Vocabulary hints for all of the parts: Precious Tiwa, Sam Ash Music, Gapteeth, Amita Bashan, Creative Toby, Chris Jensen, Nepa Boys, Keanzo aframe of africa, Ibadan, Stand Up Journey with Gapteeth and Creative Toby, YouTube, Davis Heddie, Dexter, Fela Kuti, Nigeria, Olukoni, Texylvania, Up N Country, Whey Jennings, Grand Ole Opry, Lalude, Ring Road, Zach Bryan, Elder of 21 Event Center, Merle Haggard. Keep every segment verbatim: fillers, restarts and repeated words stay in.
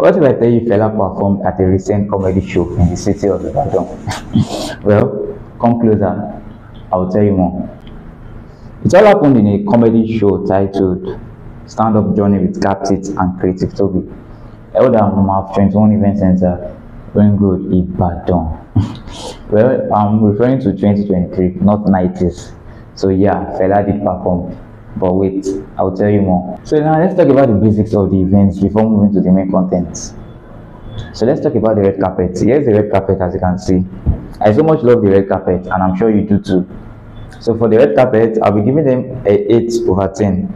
What if I tell you Fela performed at a recent comedy show in the city of Ibadan? Well, come closer, I'll tell you more. It all happened in a comedy show titled Stand Up Journey with Gapteeth and Creative Toby, Elder of twenty-one Event Center, Ring Road, Ibadan. Well, I'm referring to twenty twenty-three, not nineties. So yeah, Fela did perform. But wait, I'll tell you more. So now let's talk about the basics of the events before moving to the main content. So let's talk about the red carpet. Here's the red carpet, as you can see. I so much love the red carpet, and I'm sure you do too. So for the red carpet, I'll be giving them a eight over ten.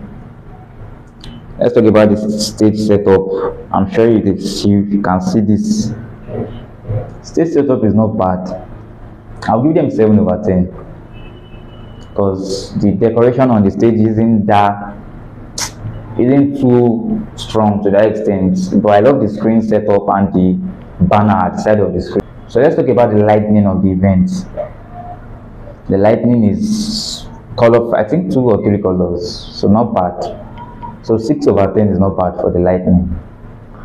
Let's talk about the stage setup. I'm sure you can see, you can see this. Stage setup is not bad. I'll give them seven over ten. Because the decoration on the stage isn't that isn't too strong to that extent, but I love the screen setup and the banner at the side of the screen. So let's talk about the lightning of the event. The lightning is colorful, I think two or three colors, so not bad. So six over ten is not bad for the lightning.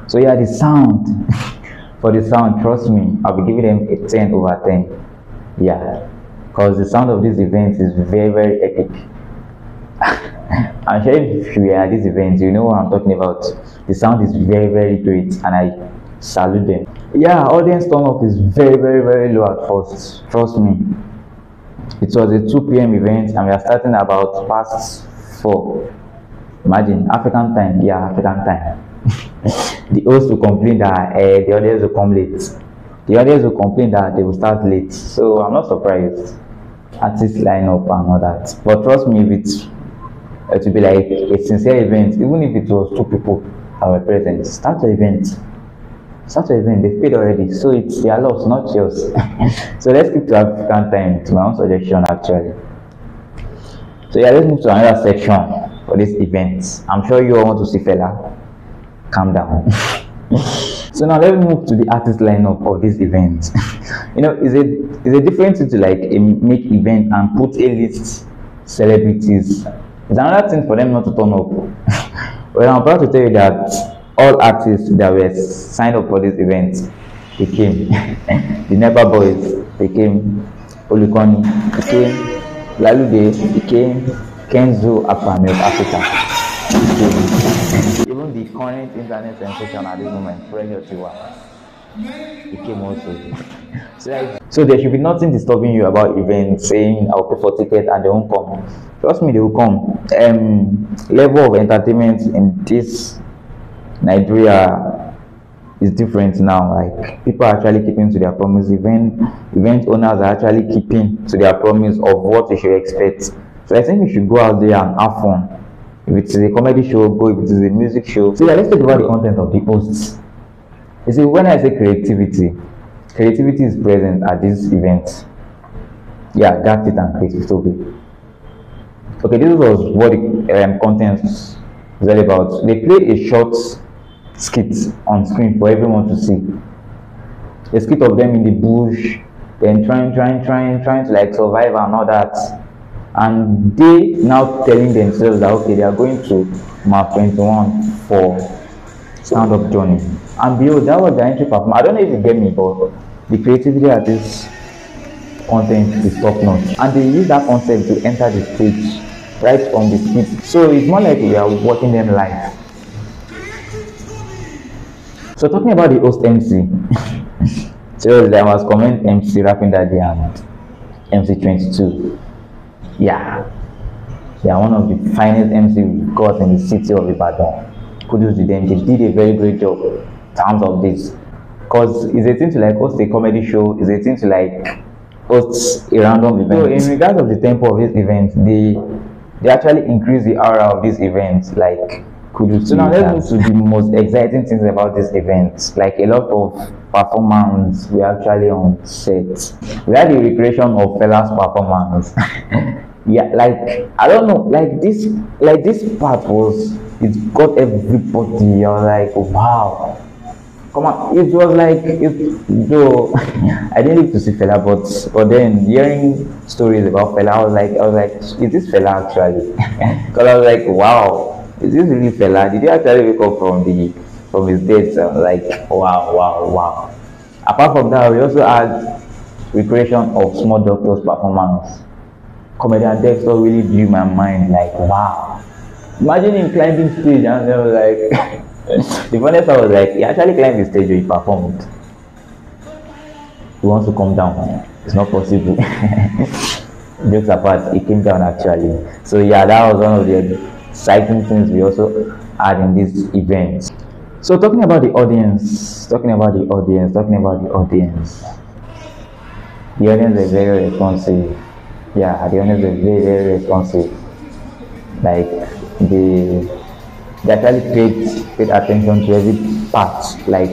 So yeah, the sound. For the sound, trust me, I'll be giving them a ten over ten. Yeah. Because the sound of this event is very, very epic. I'm sure if you were at this event, you know what I'm talking about. The sound is very, very great, and I salute them. Yeah, audience turn up is very, very, very low at first. Trust me. It was a two p m event, and we are starting about past four. Imagine, African time. Yeah, African time. The host will complain that uh, the audience will come late. The audience will complain that they will start late, so I'm not surprised. Artists line up and all that. But trust me, if it's, it will be like a sincere event, even if it was two people that were present, start the event. Start the event, they've paid already, so it's their loss, not yours. So let's keep to African time, to my own suggestion actually. So yeah, let's move to another section for this event. I'm sure you all want to see Fela. Calm down. So now let's move to the artist lineup of this event. You know, it's a, it's a different thing to like a make event and put a list celebrities. It's another thing for them not to turn up. Well, I'm proud to tell you that all artists that were signed up for this event, they came. The Nepa Boys, they came. Olukoni, they came. Lalude, they came. Keanzo Aframe of Africa. Even the current internet sensation at this moment, Precious Tiwa, it came also. So, like, so there should be nothing disturbing you about events, saying I'll pay for ticket and they won't come. Trust me, they will come. Um, level of entertainment in this Nigeria is different now. Like, people are actually keeping to their promise. Event event owners are actually keeping to their promise of what they should expect. So I think we should go out there and have fun. If it is a comedy show, go. If it is a music show. So yeah, let's talk about the content of the hosts. You see, when I say creativity, creativity is present at this event. Yeah, Gapteeth and Creative Toby. Okay, this was what the um, content is all about. They played a short skit on screen for everyone to see. A skit of them in the bush, then trying, trying, trying, trying to like survive and all that. And they now telling themselves that okay, they are going to Map twenty-one for Stand Up Journey. And below that was the entry performance. I don't know if you get me, but the creativity at this content is top notch. And they use that concept to enter the stage right from the skit. So it's more like we are watching them live. So talking about the host M C, so there was comment M C rapping that they had M C twenty-two. Yeah, they are one of the finest M C we've got in the city of Ibadan. Kudos to them, they did a very great job in terms of this. Because it's a thing to like host a comedy show, it's a thing to like host a random event. So in regards of the tempo of this event, they they actually increase the aura of this event. Like, kudos to So now let's move to the most exciting things about this event. Like a lot of performance we actually on set. We had the recreation of Fela's performance. Yeah, like I don't know, like this, like this part was, it got everybody. I was like, wow, come on! It was like, it, though I didn't live to see Fela, but but then hearing stories about Fela, I was like, I was like, is this Fela actually? Because I was like, wow, is this really Fela? Did he actually wake up from the from his dates. I was like, wow, wow, wow. Apart from that, we also had recreation of Small Doctor's performance. Comedian Dexter really blew my mind, like, wow. Imagine him climbing stage, and they were like, the funniest I was like, he actually climbed the stage when he performed. He wants to come down, it's not possible. Jokes apart, he came down actually. So yeah, that was one of the exciting things we also had in this event. So talking about the audience, talking about the audience, talking about the audience. The audience was very responsive. Yeah, the audience was very, very responsive. Like, they, they actually paid, paid attention to every part. Like,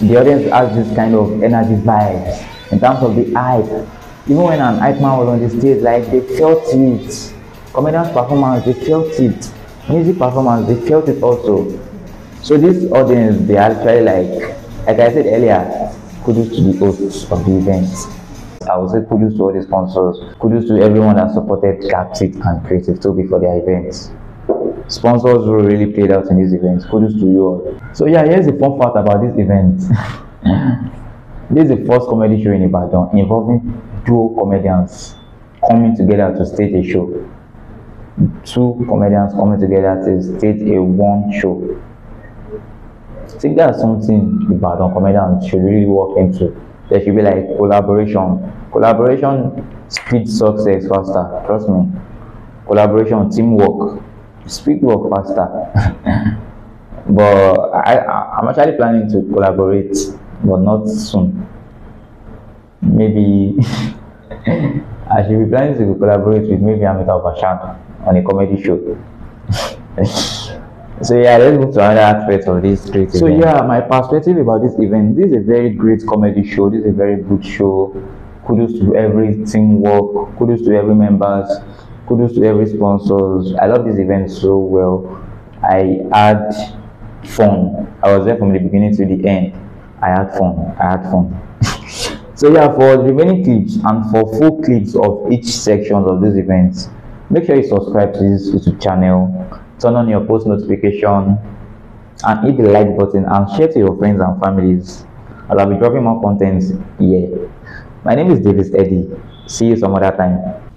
the audience has this kind of energy vibes in terms of the hype. Even when an hype man was on the stage, like, they felt it. Comedians' performance, they felt it. Music performance, they felt it also. So this audience, they actually, like, like I said earlier, kudos to the hosts of the event. I would say kudos to all the sponsors. Kudos to everyone that supported Gapteeth and Creative Toby for their events. Sponsors who really played out in these events. Kudos to you all. So yeah, here's the fun fact about this event. This is the first comedy show in Ibadan involving duo comedians coming together to stage a show. Two comedians coming together to stage a one show. I think that's something Ibadan comedians should really work into. There should be like collaboration. Collaboration speeds success faster, trust me. Collaboration, teamwork, speed work faster. But I, I, I'm actually planning to collaborate, but not soon. Maybe I should be planning to collaborate with maybe Amita Bashan on a comedy show. So yeah, let's move to another aspect of this great event. So yeah, my perspective about this event, this is a very great comedy show, this is a very good show. Kudos to every teamwork, kudos to every members, kudos to every sponsors. I love this event so well. I had fun. I was there from the beginning to the end. I had fun, I had fun. So yeah, for the remaining clips and for full clips of each section of this event, make sure you subscribe to this YouTube channel. Turn on your post notification and hit the like button and share to your friends and families, as I'll be dropping more content here. My name is Davis Heddie. See you some other time.